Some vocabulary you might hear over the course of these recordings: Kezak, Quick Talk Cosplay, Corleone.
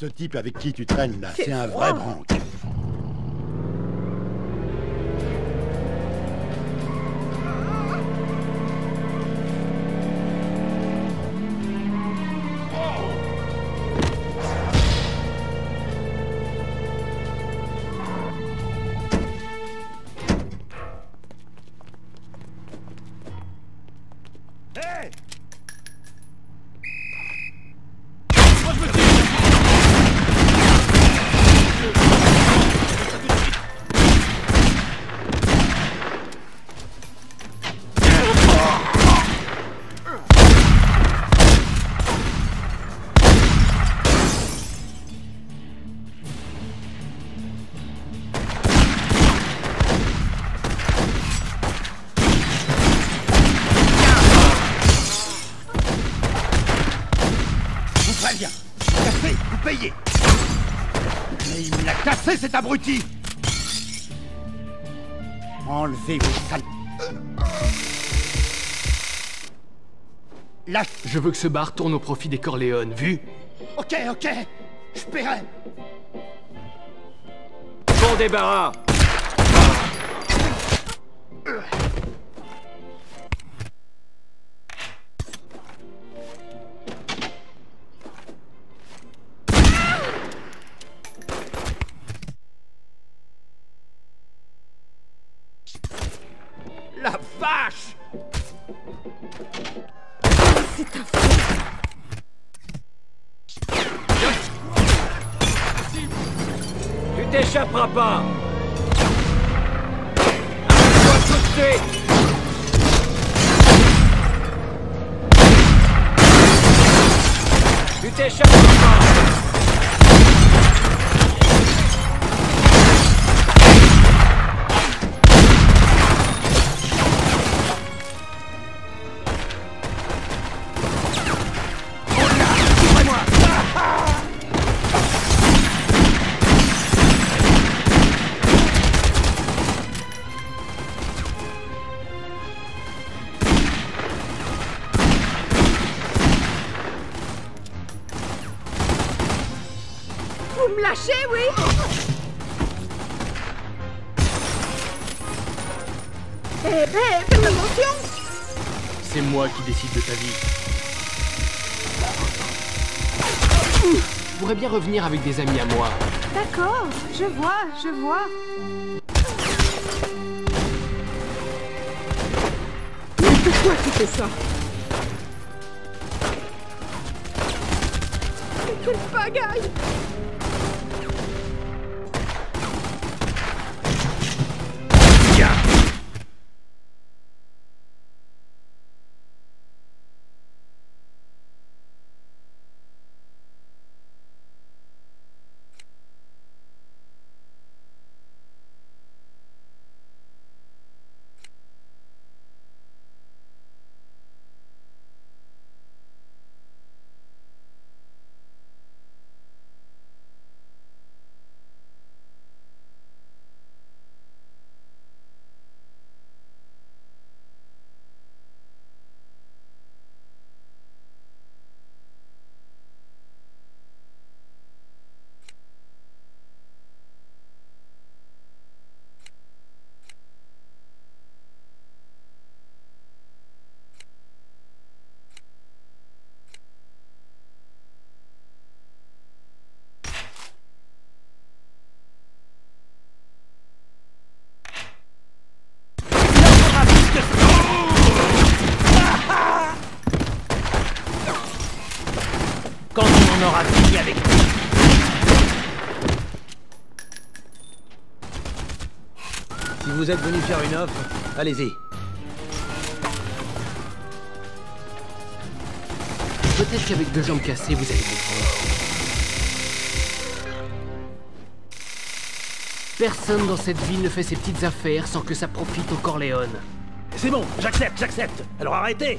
Ce type avec qui tu traînes là, c'est un vrai branque. Cet abruti! Enlevez vos sales... Lâche... Je veux que ce bar tourne au profit des Corleone, vu? Ok, ok, je paierai. Bon débarras! La vache! C'est ta faute! Tu t'échapperas pas! Arrête-toi tout de suite! Tu t'échapperas pas! C'est moi qui décide de ta vie. Je pourrais bien revenir avec des amis à moi. D'accord, je vois, je vois. Mais pourquoi tu fais ça? Mais quelle pagaille! On aura fini avec toi. Si vous êtes venu faire une offre, allez-y. Peut-être qu'avec deux jambes cassées, vous allez comprendre. Personne dans cette ville ne fait ses petites affaires sans que ça profite au Corleone. C'est bon, j'accepte, j'accepte. Alors arrêtez!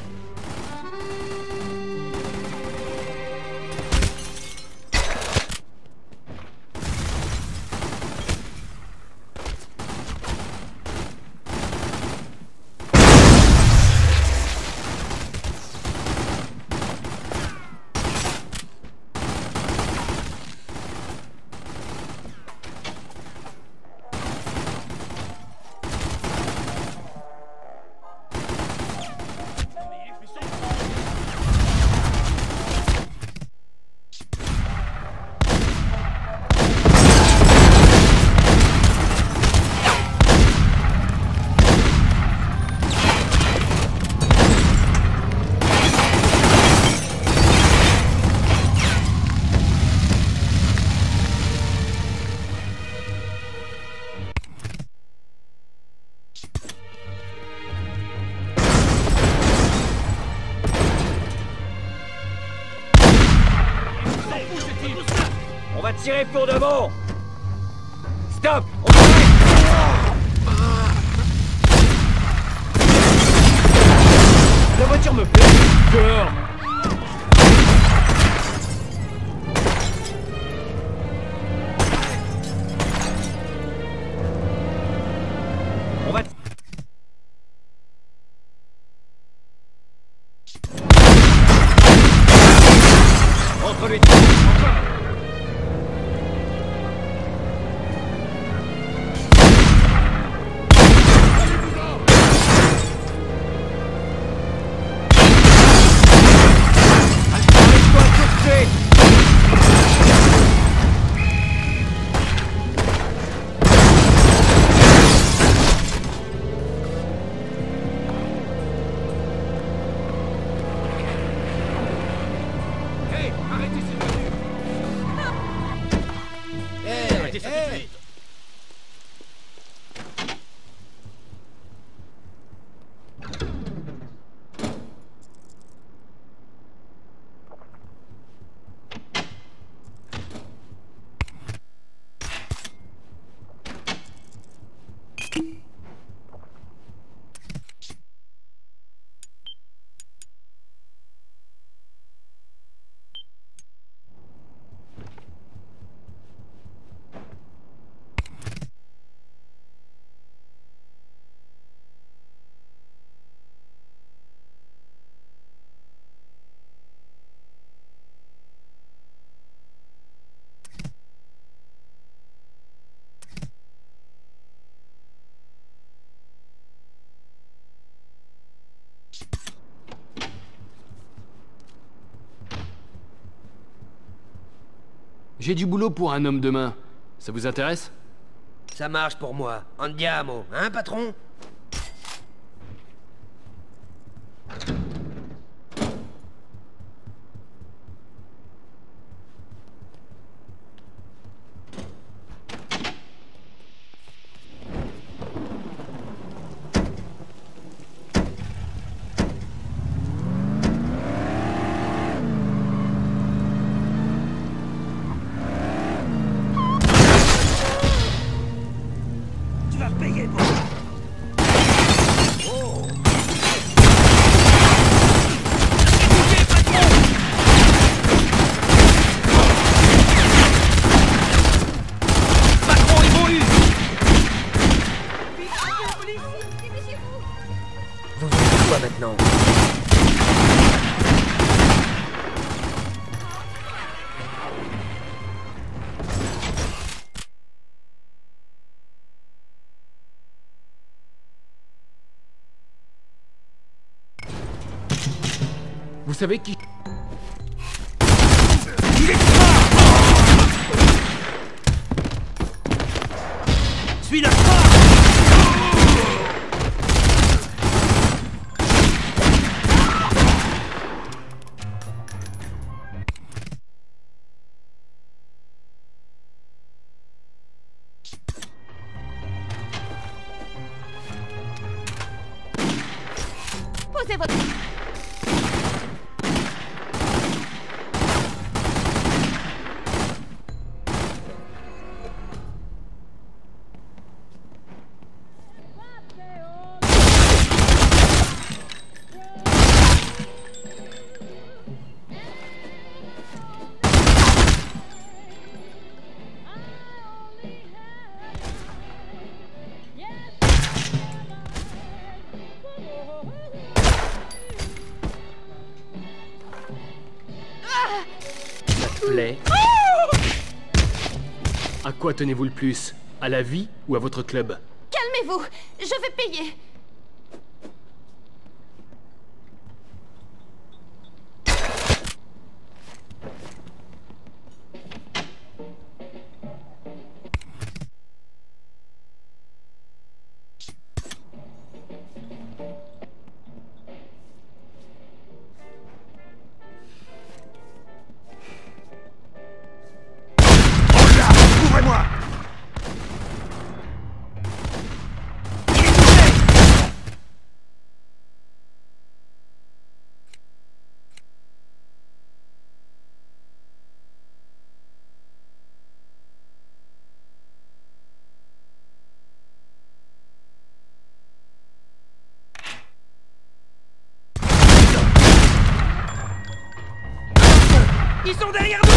va tirer pour de bon. Stop. La voiture me plaît. Dehors. J'ai du boulot pour un homme demain. Ça vous intéresse? Ça marche pour moi. Andiamo, hein, patron? Vous savez qui... Suis la part. Posez votre... À quoi tenez-vous le plus? À la vie ou à votre club? Calmez-vous, je vais payer. Moi. Il est Ils sont derrière nous!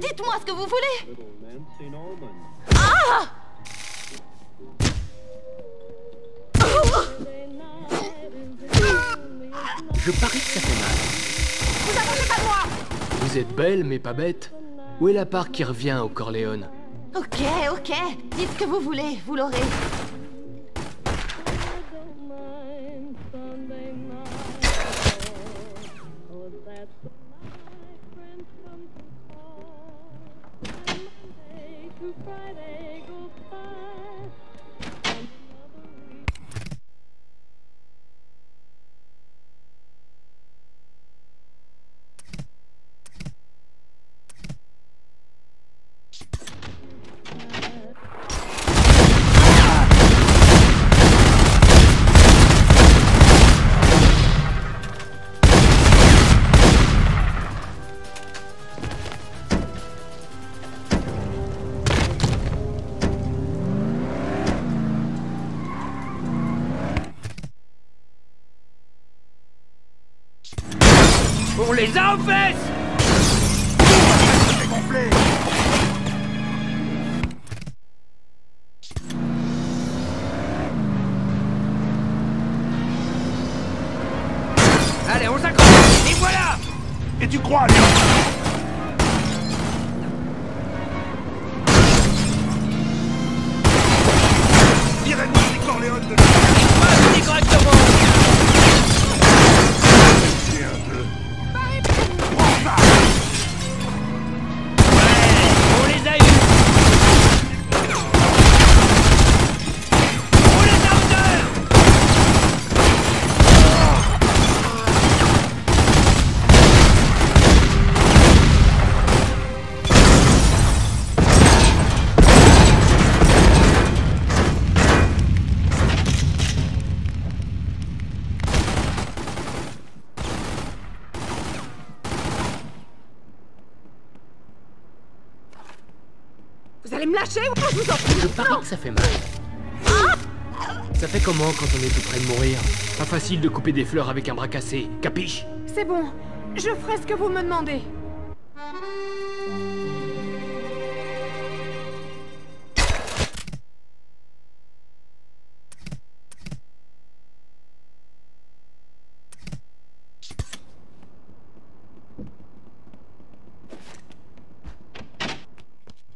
Dites-moi ce que vous voulez. Ah! Je parie que ça fait mal. Vous approchez pas de moi! Vous êtes belle, mais pas bête. Où est la part qui revient au Corleone? Ok, ok. Dites ce que vous voulez, vous l'aurez. On les a en fesses! Allez, on s'accroche! Et voilà! Et tu crois, non? Vous allez me lâcher ou je vous en prie? Je parie que ça fait mal. Ah, ça fait comment quand on est tout près de mourir? Pas facile de couper des fleurs avec un bras cassé, capiche? C'est bon, je ferai ce que vous me demandez.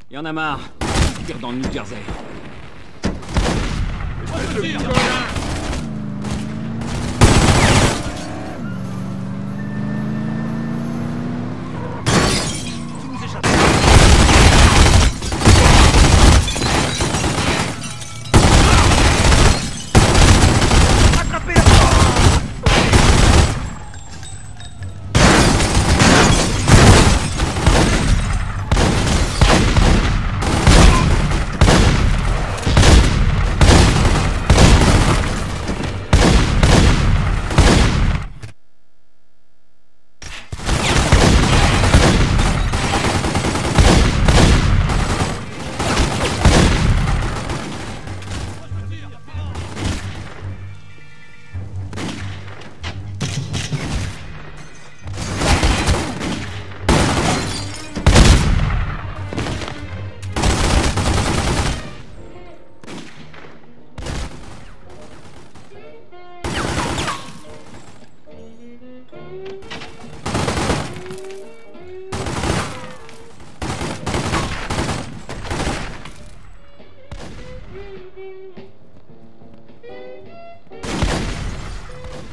Il y en a marre. Je tire dans le New Jersey.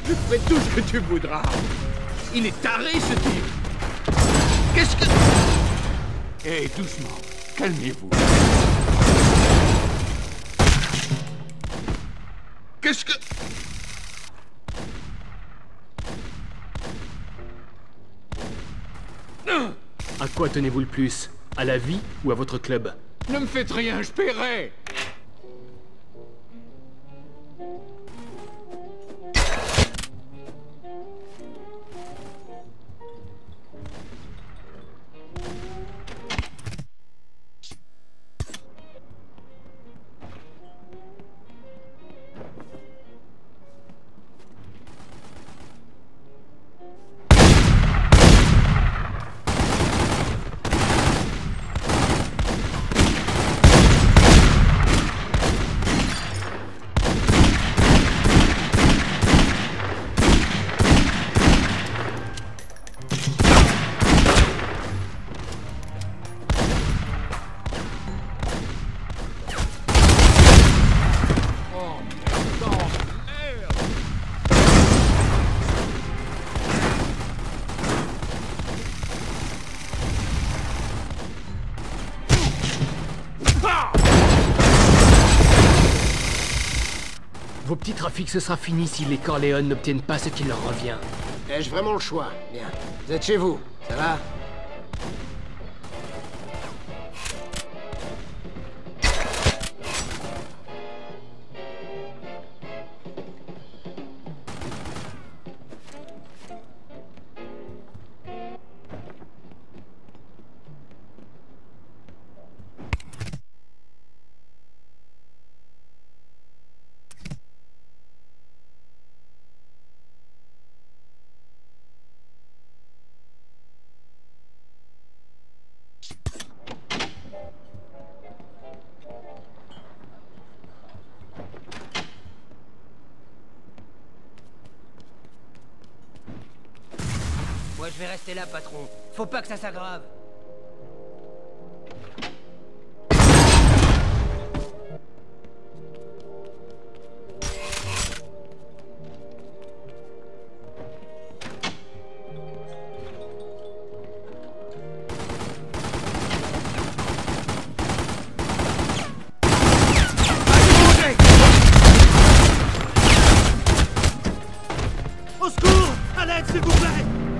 Je ferai tout ce que tu voudras. Il est taré, ce type. Qu'est-ce que... Hé, doucement, calmez-vous. Qu'est-ce que... À quoi tenez-vous le plus? à la vie ou à votre club. Ne me faites rien, je paierai. Vos petits trafics, ce sera fini si les Corleone n'obtiennent pas ce qui leur revient. Ai-je vraiment le choix? Bien. Vous êtes chez vous, ça va? Moi, je vais rester là, patron. Faut pas que ça s'aggrave. Allez, au secours! À l'aide, s'il vous plaît!